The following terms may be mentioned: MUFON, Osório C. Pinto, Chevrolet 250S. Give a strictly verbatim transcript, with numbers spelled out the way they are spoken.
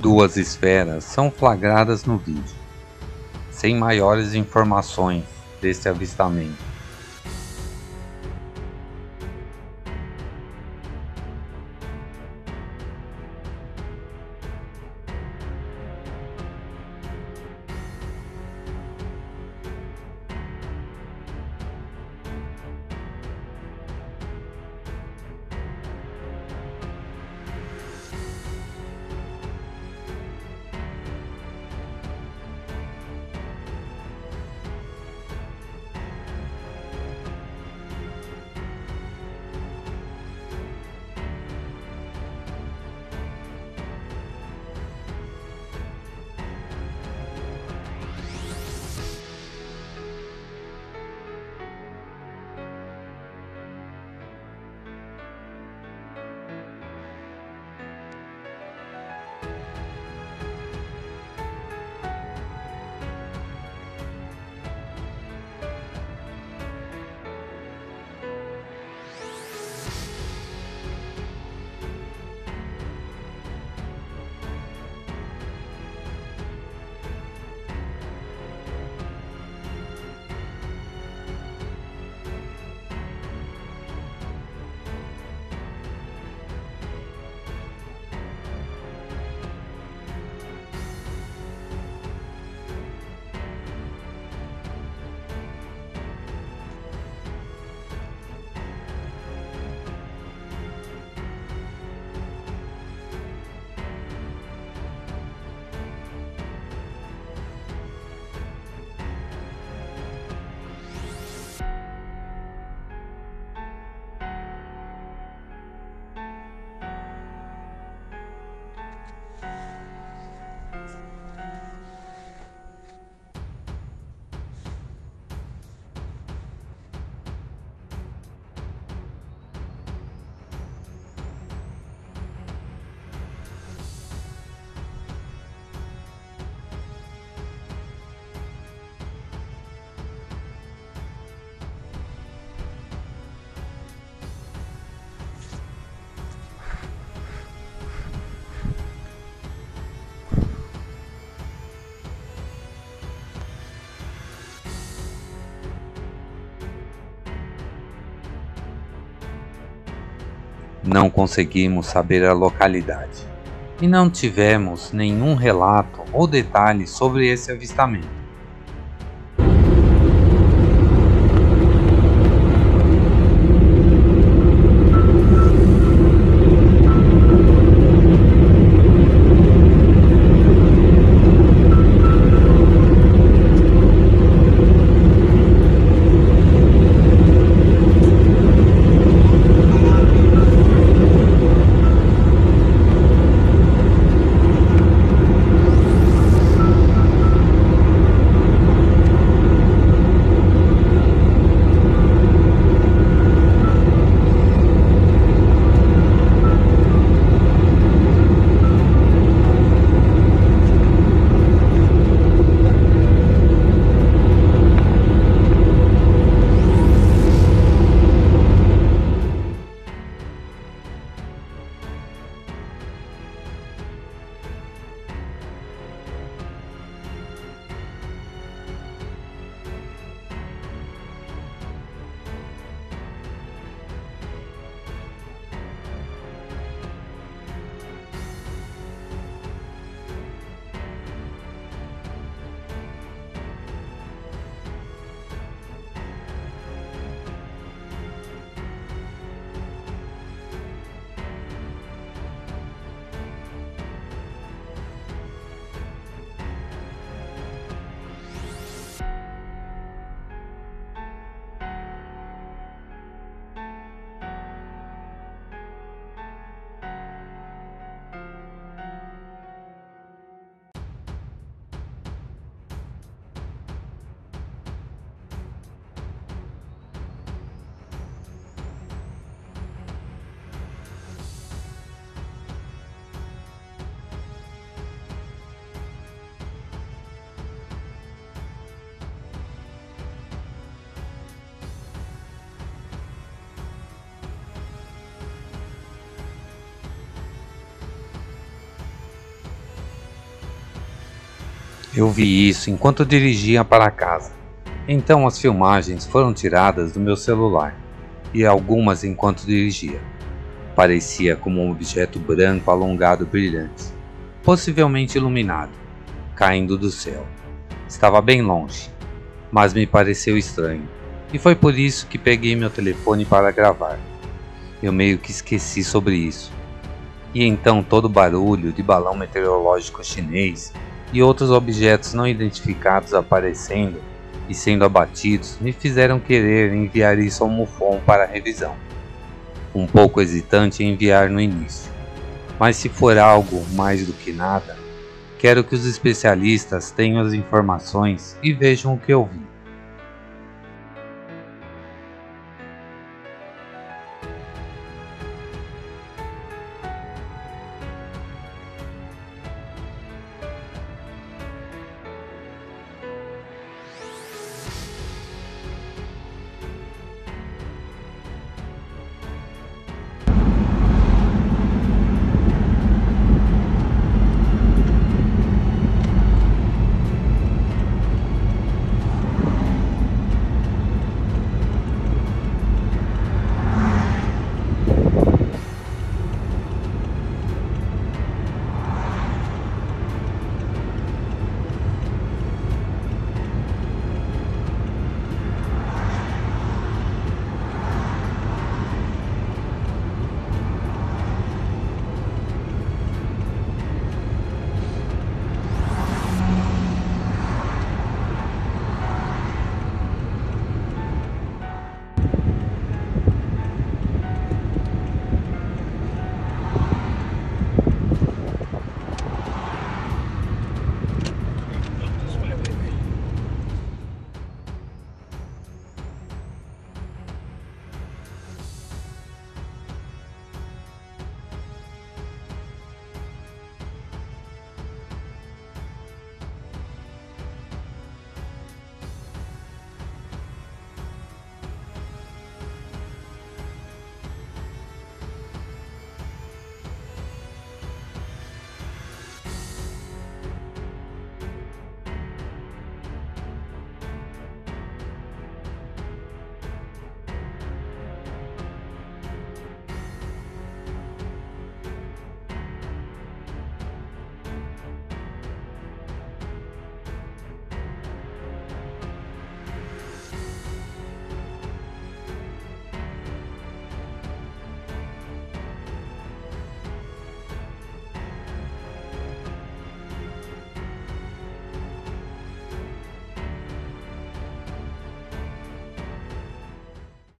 Duas esferas são flagradas no vídeo, sem maiores informações deste avistamento. Não conseguimos saber a localidade e não tivemos nenhum relato ou detalhe sobre esse avistamento. Eu vi isso enquanto dirigia para casa. Então as filmagens foram tiradas do meu celular e algumas enquanto dirigia. Parecia como um objeto branco alongado brilhante, possivelmente iluminado, caindo do céu. Estava bem longe, mas me pareceu estranho, e foi por isso que peguei meu telefone para gravar. Eu meio que esqueci sobre isso. E então todo o barulho de balão meteorológico chinês e outros objetos não identificados aparecendo e sendo abatidos me fizeram querer enviar isso ao MUFON para revisão. Um pouco hesitante em enviar no início, mas se for algo mais do que nada, quero que os especialistas tenham as informações e vejam o que eu vi.